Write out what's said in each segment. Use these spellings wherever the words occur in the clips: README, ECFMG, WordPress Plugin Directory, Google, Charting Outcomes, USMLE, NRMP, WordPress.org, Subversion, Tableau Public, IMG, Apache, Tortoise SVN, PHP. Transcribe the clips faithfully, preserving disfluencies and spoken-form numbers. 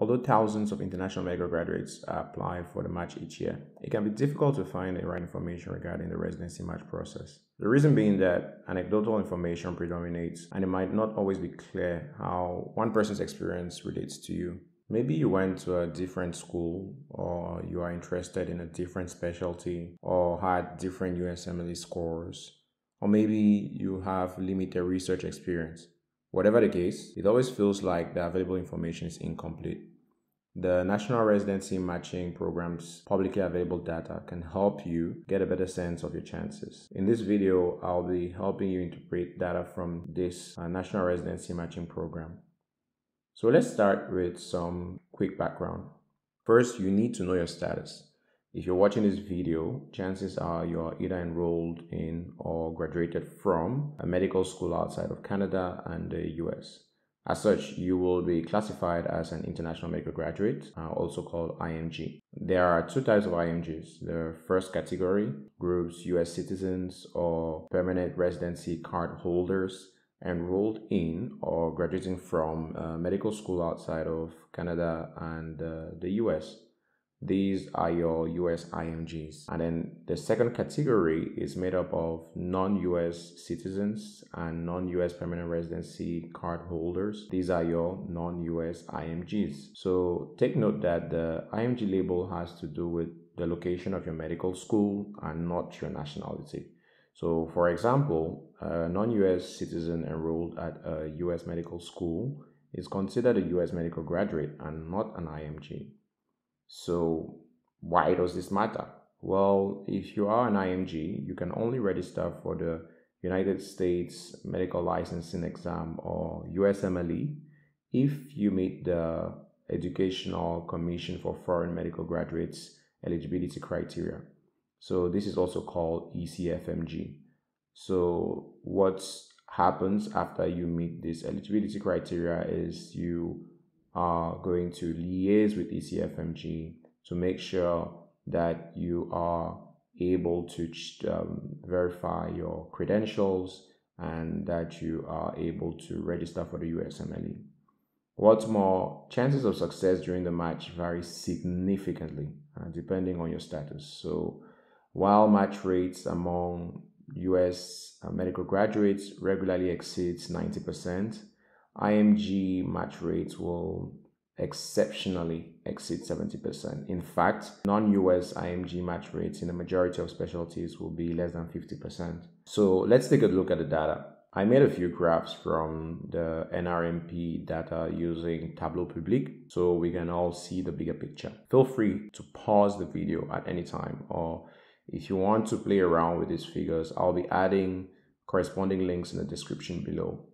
Although thousands of international medical graduates apply for the match each year, it can be difficult to find the right information regarding the residency match process. The reason being that anecdotal information predominates, and it might not always be clear how one person's experience relates to you. Maybe you went to a different school, or you are interested in a different specialty, or had different U S M L E scores, or maybe you have limited research experience. Whatever the case, it always feels like the available information is incomplete. The National Residency Matching Program's publicly available data can help you get a better sense of your chances. In this video, I'll be helping you interpret data from this uh, National Residency Matching Program. So let's start with some quick background. First, you need to know your status. If you're watching this video, chances are you're either enrolled in or graduated from a medical school outside of Canada and the U S. As such, you will be classified as an international medical graduate, uh, also called I M G. There are two types of I M Gs. The first category groups U S citizens or permanent residency card holders enrolled in or graduating from a medical school outside of Canada and uh, the U S. These are your U S I M Gs. And then the second category is made up of non-U S citizens and non-U S permanent residency card holders. These are your non-U S I M Gs. So take note that the I M G label has to do with the location of your medical school and not your nationality. So for example, a non-U S citizen enrolled at a U S medical school is considered a U S medical graduate and not an I M G. So why does this matter? Well, if you are an I M G, you can only register for the United States Medical Licensing Exam or U S M L E if you meet the Educational Commission for Foreign Medical Graduates eligibility criteria. So this is also called E C F M G. So what happens after you meet this eligibility criteria is you are going to liaise with E C F M G to make sure that you are able to um, verify your credentials and that you are able to register for the U S M L E. What's more, chances of success during the match vary significantly uh, depending on your status. So while match rates among U S medical graduates regularly exceeds ninety percent, I M G match rates will exceptionally exceed seventy percent. In fact, non-U S I M G match rates in the majority of specialties will be less than fifty percent. So let's take a look at the data. I made a few graphs from the N R M P data using Tableau Public so we can all see the bigger picture. Feel free to pause the video at any time, or if you want to play around with these figures, I'll be adding corresponding links in the description below.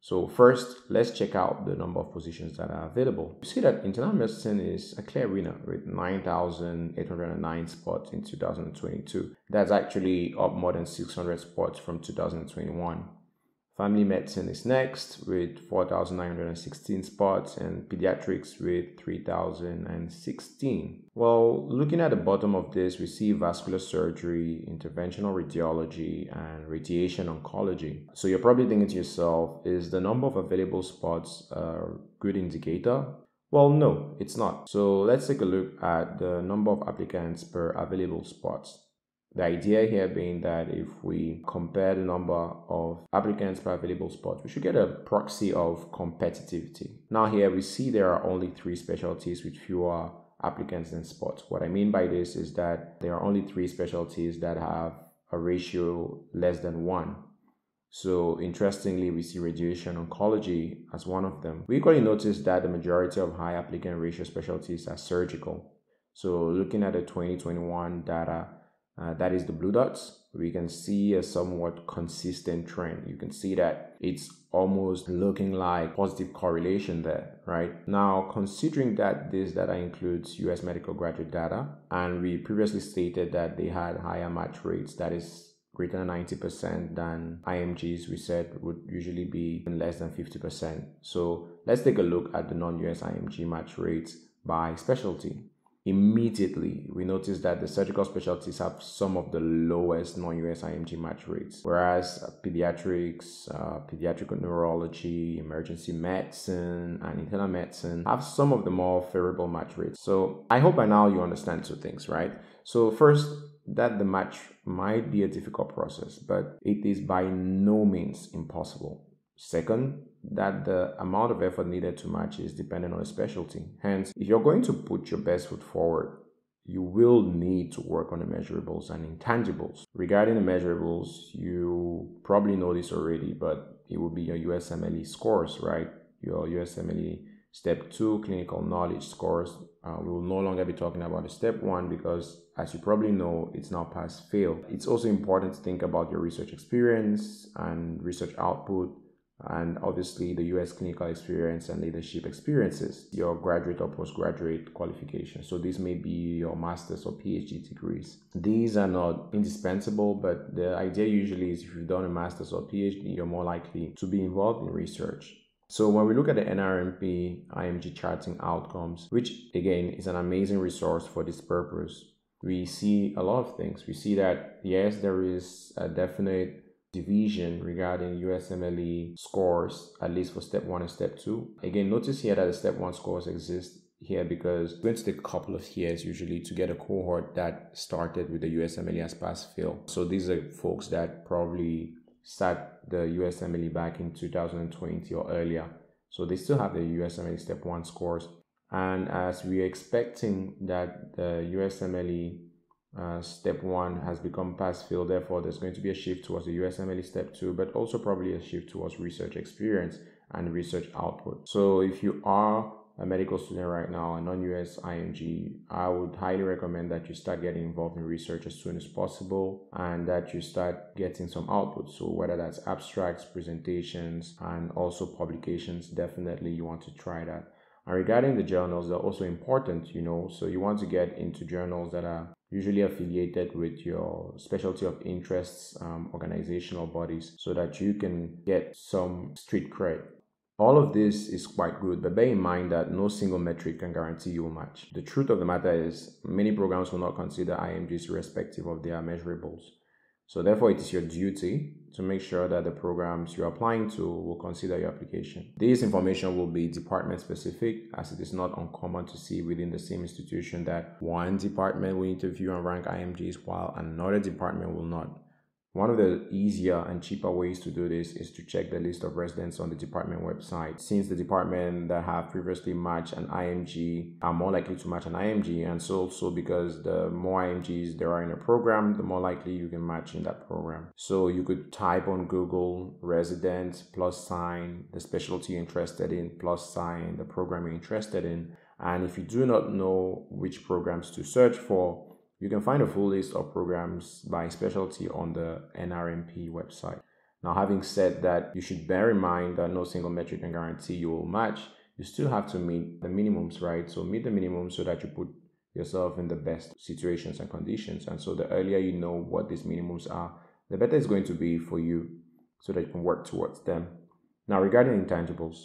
So first, let's check out the number of positions that are available. You see that internal medicine is a clear winner with nine thousand eight hundred nine spots in two thousand twenty-two. That's actually up more than six hundred spots from two thousand twenty-one. Family medicine is next with four thousand nine hundred sixteen spots, and pediatrics with three thousand sixteen. Well, looking at the bottom of this, we see vascular surgery, interventional radiology, and radiation oncology. So you're probably thinking to yourself, is the number of available spots a good indicator? Well, no, it's not. So let's take a look at the number of applicants per available spots. The idea here being that if we compare the number of applicants per available spot, we should get a proxy of competitivity. Now here we see there are only three specialties with fewer applicants than spots. What I mean by this is that there are only three specialties that have a ratio less than one. So interestingly, we see radiation oncology as one of them. We equally notice that the majority of high applicant ratio specialties are surgical. So looking at the twenty twenty-one data, Uh, that is the blue dots, we can see a somewhat consistent trend. You can see that it's almost looking like positive correlation there, right? Now, considering that this data includes U S medical graduate data, and we previously stated that they had higher match rates, that is greater than ninety percent, than I M Gs we said would usually be less than fifty percent. So let's take a look at the non-U S I M G match rates by specialty. Immediately, we noticed that the surgical specialties have some of the lowest non-U S I M G match rates, whereas uh, pediatrics, uh, pediatric neurology, emergency medicine, and internal medicine have some of the more favorable match rates. So I hope by now you understand two things, right? So first, that the match might be a difficult process, but it is by no means impossible. Second, that the amount of effort needed to match is dependent on a specialty. Hence, if you're going to put your best foot forward, you will need to work on the measurables and intangibles. Regarding the measurables, you probably know this already, but it would be your U S M L E scores, right? Your U S M L E Step two clinical knowledge scores. Uh, we will no longer be talking about the Step one because, as you probably know, it's now pass-fail. It's also important to think about your research experience and research output, and obviously the U S clinical experience and leadership experiences, your graduate or postgraduate qualifications. So these may be your master's or PhD degrees. These are not indispensable, but the idea usually is if you've done a master's or PhD, you're more likely to be involved in research. So when we look at the N R M P I M G charting outcomes, which again is an amazing resource for this purpose, we see a lot of things. We see that, yes, there is a definite division regarding U S M L E scores, at least for step one and step two. Again, notice here that the step one scores exist here because it's going to take a couple of years usually to get a cohort that started with the U S M L E as pass-fail. So these are folks that probably sat the U S M L E back in two thousand twenty or earlier. So they still have the U S M L E step one scores. And as we are expecting that the U S M L E Uh, step one has become pass-fail, therefore there's going to be a shift towards the U S M L E step two, but also probably a shift towards research experience and research output. So if you are a medical student right now, a non-U S I M G, I would highly recommend that you start getting involved in research as soon as possible and that you start getting some output. So whether that's abstracts, presentations, and also publications, definitely you want to try that. And regarding the journals, they're also important, you know, so you want to get into journals that are usually affiliated with your specialty of interests, um, organizational bodies, so that you can get some street cred. All of this is quite good, but bear in mind that no single metric can guarantee you a match. The truth of the matter is many programs will not consider I M Gs irrespective of their measurables. So therefore, it is your duty to make sure that the programs you're applying to will consider your application. This information will be department specific, as it is not uncommon to see within the same institution that one department will interview and rank I M Gs while another department will not. One of the easier and cheaper ways to do this is to check the list of residents on the department website, since the department that have previously matched an I M G are more likely to match an I M G, and so also because the more I M Gs there are in a program, the more likely you can match in that program. So you could type on Google resident plus sign the specialty you're interested in plus sign the program you're interested in, and if you do not know which programs to search for, you can find a full list of programs by specialty on the N R M P website. Now, having said that, you should bear in mind that no single metric can guarantee you will match. You still have to meet the minimums, right? So meet the minimum so that you put yourself in the best situations and conditions. And so the earlier you know what these minimums are, the better it's going to be for you so that you can work towards them. Now, regarding intangibles,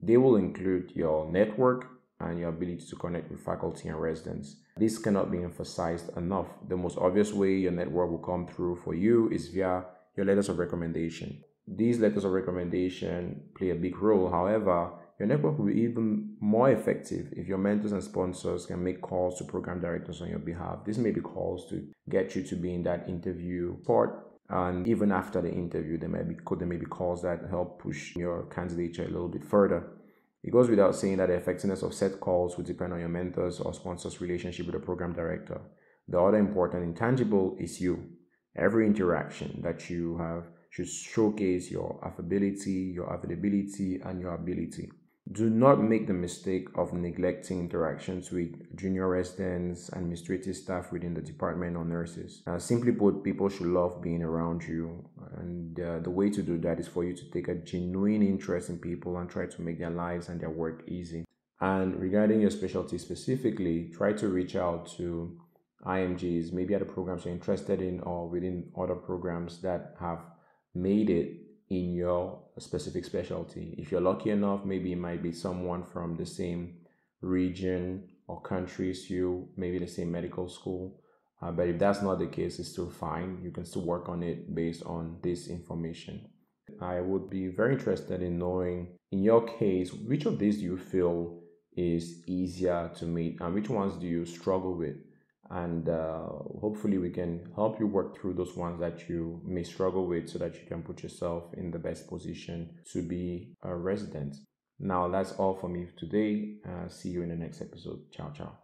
they will include your network and your ability to connect with faculty and residents. This cannot be emphasized enough. The most obvious way your network will come through for you is via your letters of recommendation. These letters of recommendation play a big role. However, your network will be even more effective if your mentors and sponsors can make calls to program directors on your behalf. This may be calls to get you to be in that interview part. And even after the interview, there may be, there may be calls that help push your candidature a little bit further. It goes without saying that the effectiveness of set calls will depend on your mentor's or sponsor's relationship with the program director. The other important intangible is you. Every interaction that you have should showcase your affability, your availability, and your ability. Do not make the mistake of neglecting interactions with junior residents, administrative staff within the department, or nurses. Uh, simply put, people should love being around you, and uh, the way to do that is for you to take a genuine interest in people and try to make their lives and their work easy. And regarding your specialty specifically, try to reach out to I M Gs, maybe other programs you're interested in or within other programs that have made it in your specific specialty. If you're lucky enough, maybe it might be someone from the same region or countries you maybe the same medical school, uh, but if that's not the case, it's still fine. You can still work on it based on this information. I would be very interested in knowing, in your case, which of these do you feel is easier to meet and which ones do you struggle with? And uh, hopefully we can help you work through those ones that you may struggle with so that you can put yourself in the best position to be a resident. Now, that's all for me today. Uh, see you in the next episode. Ciao, ciao.